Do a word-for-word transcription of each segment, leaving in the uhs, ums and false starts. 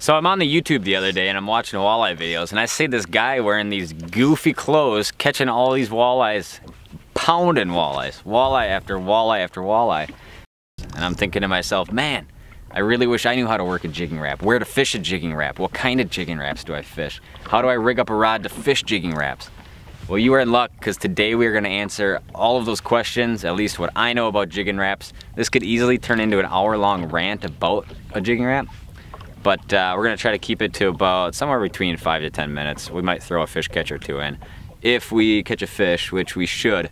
So I'm on the YouTube the other day and I'm watching walleye videos and I see this guy wearing these goofy clothes catching all these walleyes, pounding walleyes, walleye after walleye after walleye. And I'm thinking to myself, man, I really wish I knew how to work a jigging rap, where to fish a jigging rap, what kind of jigging raps do I fish, how do I rig up a rod to fish jigging raps? Well, you are in luck, because today we are going to answer all of those questions, at least what I know about jigging raps. This could easily turn into an hour-long rant about a jigging rap, but uh, we're going to try to keep it to about somewhere between five to ten minutes. We might throw a fish catch or two in, if we catch a fish, which we should.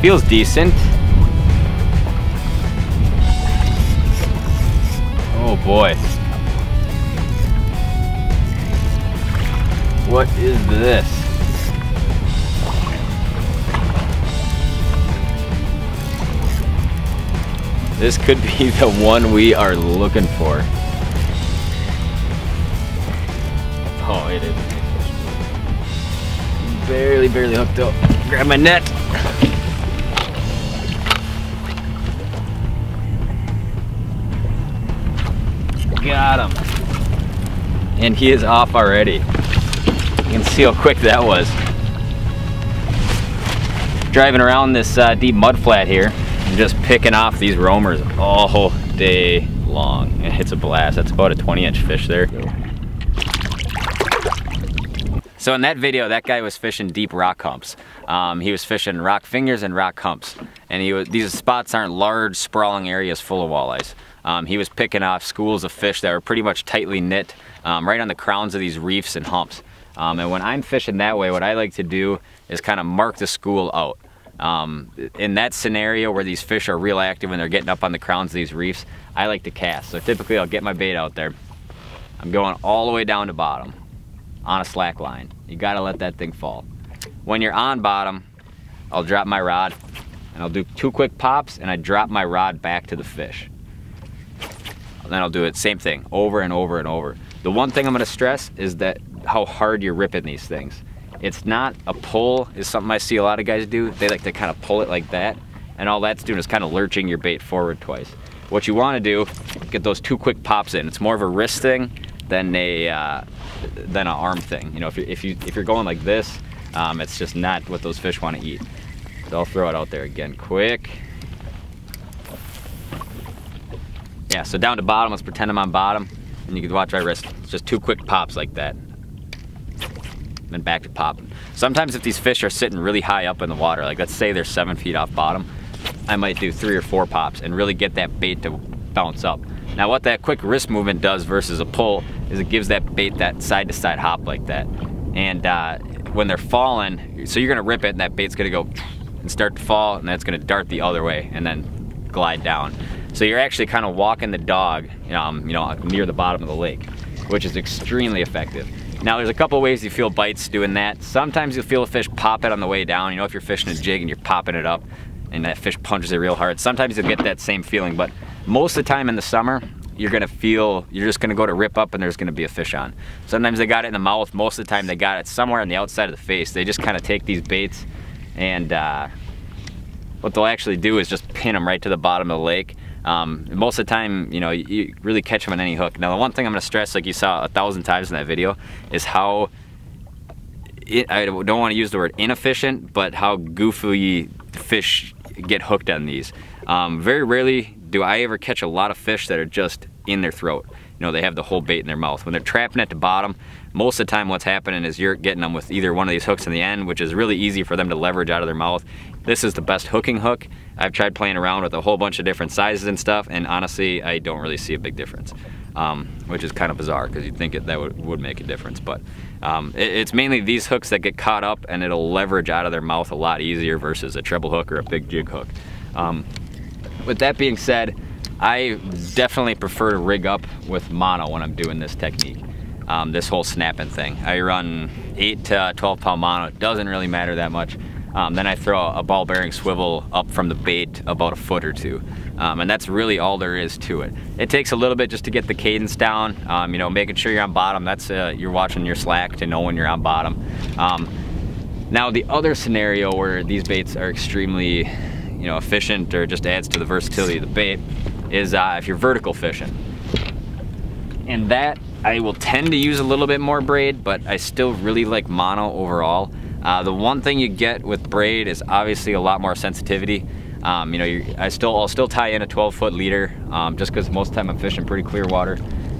Feels decent. Oh boy. What is this? This could be the one we are looking for. Oh, it is. Barely, barely hooked up. Grab my net. Got him. And he is off already. You can see how quick that was. Driving around this uh, deep mud flat here and just picking off these roamers all day long. And it's a blast. That's about a twenty inch fish there. So in that video, that guy was fishing deep rock humps. Um, he was fishing rock fingers and rock humps. And he was, these spots aren't large, sprawling areas full of walleyes. Um, he was picking off schools of fish that were pretty much tightly knit um, right on the crowns of these reefs and humps. Um, and when I'm fishing that way, what I like to do is kind of mark the school out. Um, in that scenario where these fish are real active and they're getting up on the crowns of these reefs, I like to cast. So typically I'll get my bait out there. I'm going all the way down to bottom on a slack line. You gotta let that thing fall. When you're on bottom, I'll drop my rod and I'll do two quick pops and I drop my rod back to the fish. Then I'll do it, same thing, over and over and over. The one thing I'm gonna stress is that how hard you're ripping these things. It's not a pull, is something I see a lot of guys do. They like to kind of pull it like that, and all that's doing is kind of lurching your bait forward twice. What you wanna do, get those two quick pops in. It's more of a wrist thing than a uh, than an arm thing. You know, if you're, if you, if you're going like this, um, it's just not what those fish wanna eat. So I'll throw it out there again, quick. Yeah, so down to bottom, let's pretend I'm on bottom, and you can watch my wrist. It's just two quick pops like that. And then back to popping. Sometimes if these fish are sitting really high up in the water, like let's say they're seven feet off bottom, I might do three or four pops and really get that bait to bounce up. Now what that quick wrist movement does versus a pull is it gives that bait that side-to-side hop like that. And uh, when they're falling, so you're gonna rip it and that bait's gonna go and start to fall, and that's gonna dart the other way and then glide down. So you're actually kind of walking the dog, um, you know, near the bottom of the lake, which is extremely effective. Now there's a couple ways you feel bites doing that. Sometimes you'll feel a fish pop it on the way down. You know, if you're fishing a jig and you're popping it up and that fish punches it real hard, sometimes you'll get that same feeling, but most of the time in the summer, you're gonna feel, you're just gonna go to rip up and there's gonna be a fish on. Sometimes they got it in the mouth, most of the time they got it somewhere on the outside of the face. They just kind of take these baits and uh, what they'll actually do is just pin them right to the bottom of the lake. Um, most of the time, you know, you, you really catch them on any hook. Now, the one thing I'm going to stress, like you saw a thousand times in that video, is how, it, I don't want to use the word inefficient, but how goofy fish get hooked on these. Um, very rarely do I ever catch a lot of fish that are just in their throat. You know, they have the whole bait in their mouth. When they're trapping at the bottom, most of the time what's happening is you're getting them with either one of these hooks in the end, which is really easy for them to leverage out of their mouth. This is the best hooking hook. I've tried playing around with a whole bunch of different sizes and stuff, and honestly, I don't really see a big difference. um, which is kind of bizarre because you'd think it, that would, would make a difference. But um, it, it's mainly these hooks that get caught up, and it'll leverage out of their mouth a lot easier versus a treble hook or a big jig hook. Um, with that being said, I definitely prefer to rig up with mono when I'm doing this technique, um, this whole snapping thing. I run eight to twelve pound mono. It doesn't really matter that much. Um, then I throw a ball bearing swivel up from the bait about a foot or two. Um, and that's really all there is to it. It takes a little bit just to get the cadence down, um, you know, making sure you're on bottom. That's uh, you're watching your slack to know when you're on bottom. Um, now the other scenario where these baits are extremely, you know, efficient or just adds to the versatility of the bait is uh, if you're vertical fishing. And that I will tend to use a little bit more braid, but I still really like mono overall. Uh, the one thing you get with braid is obviously a lot more sensitivity. Um, you know, you're, I still, I'll still tie in a twelve foot leader um, just because most of the time I'm fishing pretty clear water.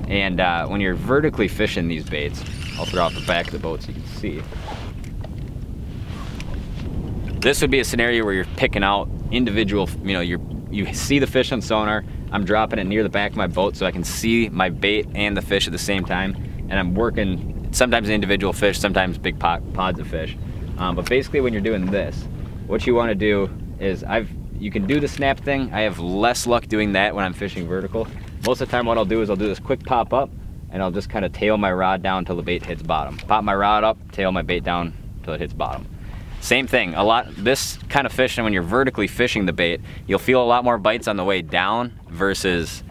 And uh, when you're vertically fishing these baits, I'll throw out the back of the boat so you can see. This would be a scenario where you're picking out individual, you know, you're, you see the fish on sonar. I'm dropping it near the back of my boat so I can see my bait and the fish at the same time. And I'm working sometimes individual fish, sometimes big pot, pods of fish. Um, but basically when you're doing this, what you want to do is, I've, you can do the snap thing. I have less luck doing that when I'm fishing vertical. Most of the time what I'll do is I'll do this quick pop up and I'll just kind of tail my rod down till the bait hits bottom. Pop my rod up, tail my bait down till it hits bottom. Same thing, a lot, this kind of fishing, when you're vertically fishing the bait, you'll feel a lot more bites on the way down versus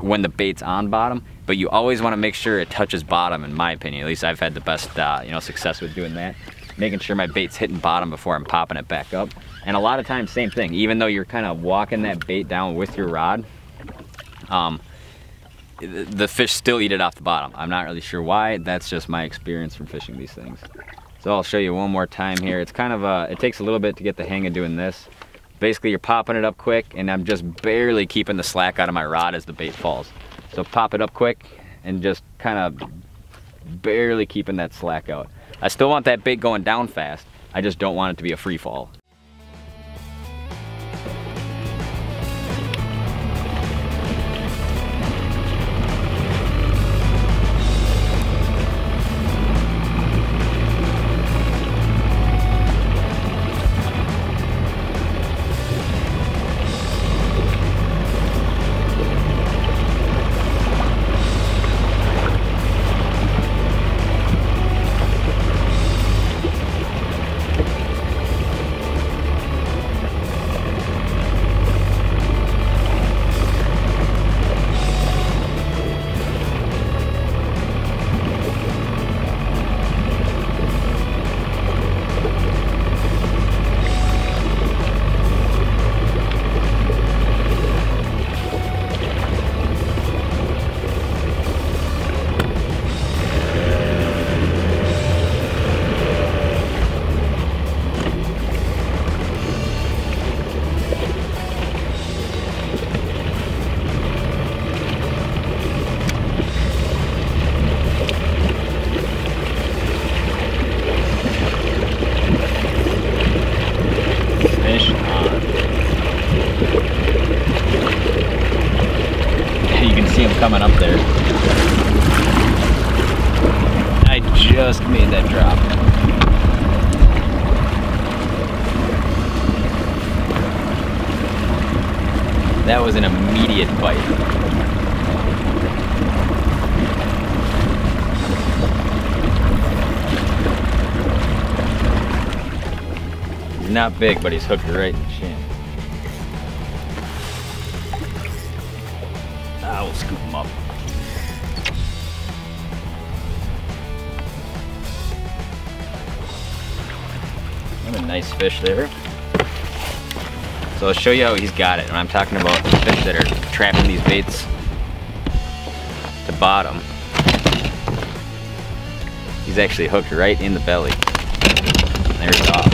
when the bait's on bottom, but you always want to make sure it touches bottom, in my opinion. At least I've had the best uh, you know, success with doing that. Making sure my bait's hitting bottom before I'm popping it back up. And a lot of times, same thing, even though you're kind of walking that bait down with your rod, um, the fish still eat it off the bottom. I'm not really sure why. That's just my experience from fishing these things. So I'll show you one more time here. It's kind of a, it takes a little bit to get the hang of doing this. Basically, you're popping it up quick, and I'm just barely keeping the slack out of my rod as the bait falls. So pop it up quick and just kind of barely keeping that slack out. I still want that bait going down fast. I just don't want it to be a free fall. Coming up there. I just made that drop. That was an immediate bite. He's not big, but he's hooked right in the chin. I will scoop them up. What a nice fish there. So I'll show you how he's got it. And I'm talking about fish that are trapping these baits to bottom. He's actually hooked right in the belly. There he's off.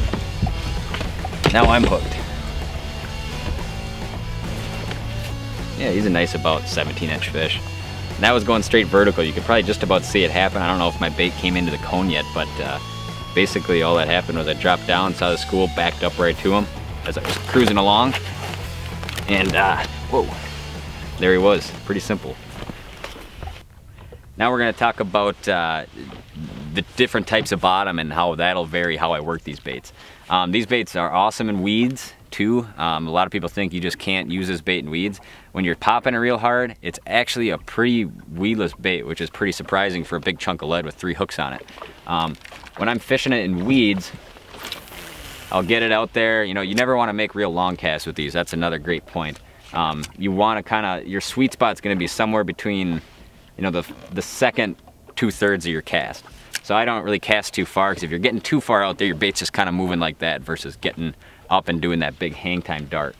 Now I'm hooked. Yeah, he's a nice about seventeen inch fish. And that was going straight vertical. You could probably just about see it happen. I don't know if my bait came into the cone yet, but uh, basically all that happened was I dropped down, saw the school, backed up right to him as I was cruising along. And, uh, whoa, there he was. Pretty simple. Now we're going to talk about uh, the different types of bottom and how that'll vary how I work these baits. Um, these baits are awesome in weeds too. Um, a lot of people think you just can't use this bait in weeds. When you're popping it real hard, it's actually a pretty weedless bait, which is pretty surprising for a big chunk of lead with three hooks on it. Um, when I'm fishing it in weeds, I'll get it out there. You know, you never want to make real long casts with these. That's another great point. Um, you want to kind of, your sweet spot's going to be somewhere between, you know, the, the second two-thirds of your cast. So I don't really cast too far, because if you're getting too far out there, your bait's just kind of moving like that versus getting up and doing that big hang time dart.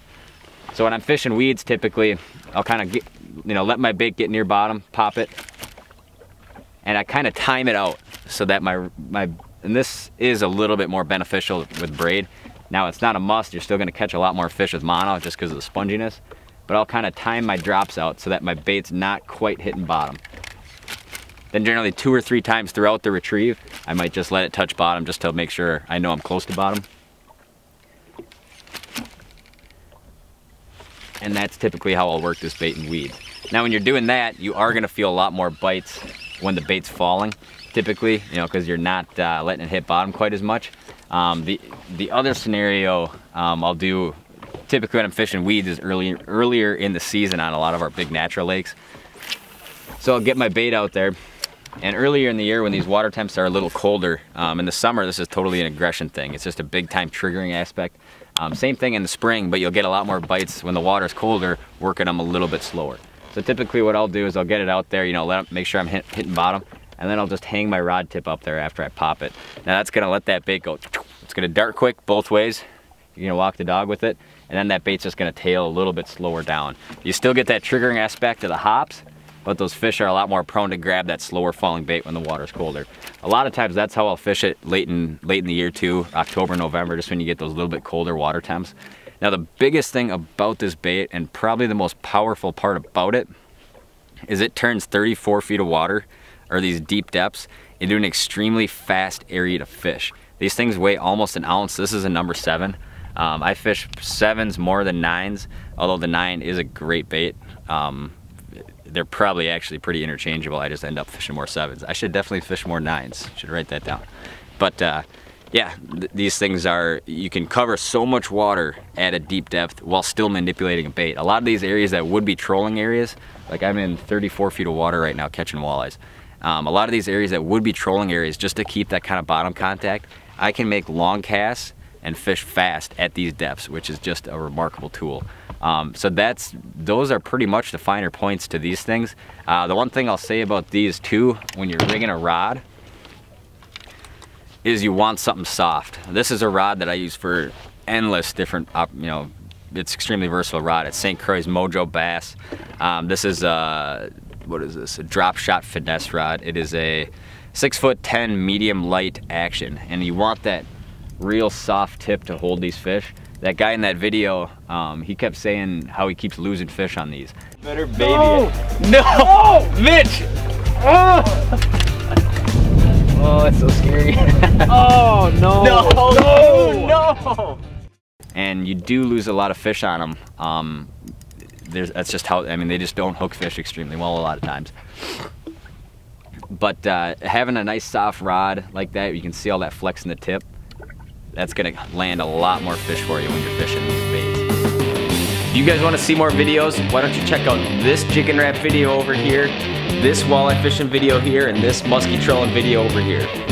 So when I'm fishing weeds, typically I'll kind of get, you know, let my bait get near bottom, pop it, and I kind of time it out so that my, my, and this is a little bit more beneficial with braid. Now it's not a must, you're still going to catch a lot more fish with mono just because of the sponginess, but I'll kind of time my drops out so that my bait's not quite hitting bottom. Then generally two or three times throughout the retrieve, I might just let it touch bottom just to make sure I know I'm close to bottom. And that's typically how I'll work this bait and weed. Now when you're doing that, you are going to feel a lot more bites when the bait's falling, typically, you know, because you're not uh, letting it hit bottom quite as much. Um, the, the other scenario um, I'll do typically when I'm fishing weeds is early, earlier in the season on a lot of our big natural lakes. So I'll get my bait out there, and earlier in the year when these water temps are a little colder, um, in the summer this is totally an aggression thing. It's just a big time triggering aspect. Um, same thing in the spring, but you'll get a lot more bites when the water's colder, working them a little bit slower. So typically what I'll do is I'll get it out there, you know, let it, make sure I'm hit, hitting bottom, and then I'll just hang my rod tip up there after I pop it. Now that's going to let that bait go. It's going to dart quick both ways. You're gonna walk the dog with it, and then that bait's just gonna tail a little bit slower down. You still get that triggering aspect of the hops, but those fish are a lot more prone to grab that slower falling bait when the water's colder. A lot of times that's how I'll fish it late in, late in the year too, October, November, just when you get those little bit colder water temps. Now the biggest thing about this bait, and probably the most powerful part about it, is it turns thirty-four feet of water, or these deep depths, into an extremely fast area to fish. These things weigh almost an ounce. This is a number seven. Um, I fish sevens more than nines, although the nine is a great bait. Um, they're probably actually pretty interchangeable. I just end up fishing more sevens. I should definitely fish more nines. Should write that down. But uh, yeah, th these things are, you can cover so much water at a deep depth while still manipulating a bait. A lot of these areas that would be trolling areas, like I'm in thirty-four feet of water right now catching walleyes. Um, a lot of these areas that would be trolling areas, just to keep that kind of bottom contact, I can make long casts and fish fast at these depths, which is just a remarkable tool. Um, so that's, those are pretty much the finer points to these things. Uh, the one thing I'll say about these too, when you're rigging a rod, is you want something soft. This is a rod that I use for endless different, you know, it's extremely versatile rod. It's Saint Croix Mojo Bass. Um, this is a, what is this? A drop shot finesse rod. It is a six foot ten medium light action, and you want that real soft tip to hold these fish. That guy in that video, um, he kept saying how he keeps losing fish on these. Better baby. No! No! Oh! Mitch! Oh! Oh, that's so scary. Oh, no. No! No! No! And you do lose a lot of fish on them. Um, there's, that's just how, I mean, they just don't hook fish extremely well a lot of times. But uh, having a nice soft rod like that, you can see all that flex in the tip. That's gonna land a lot more fish for you when you're fishing these baits. If you guys wanna see more videos, why don't you check out this Jigging Rap video over here, this walleye fishing video here, and this musky trolling video over here.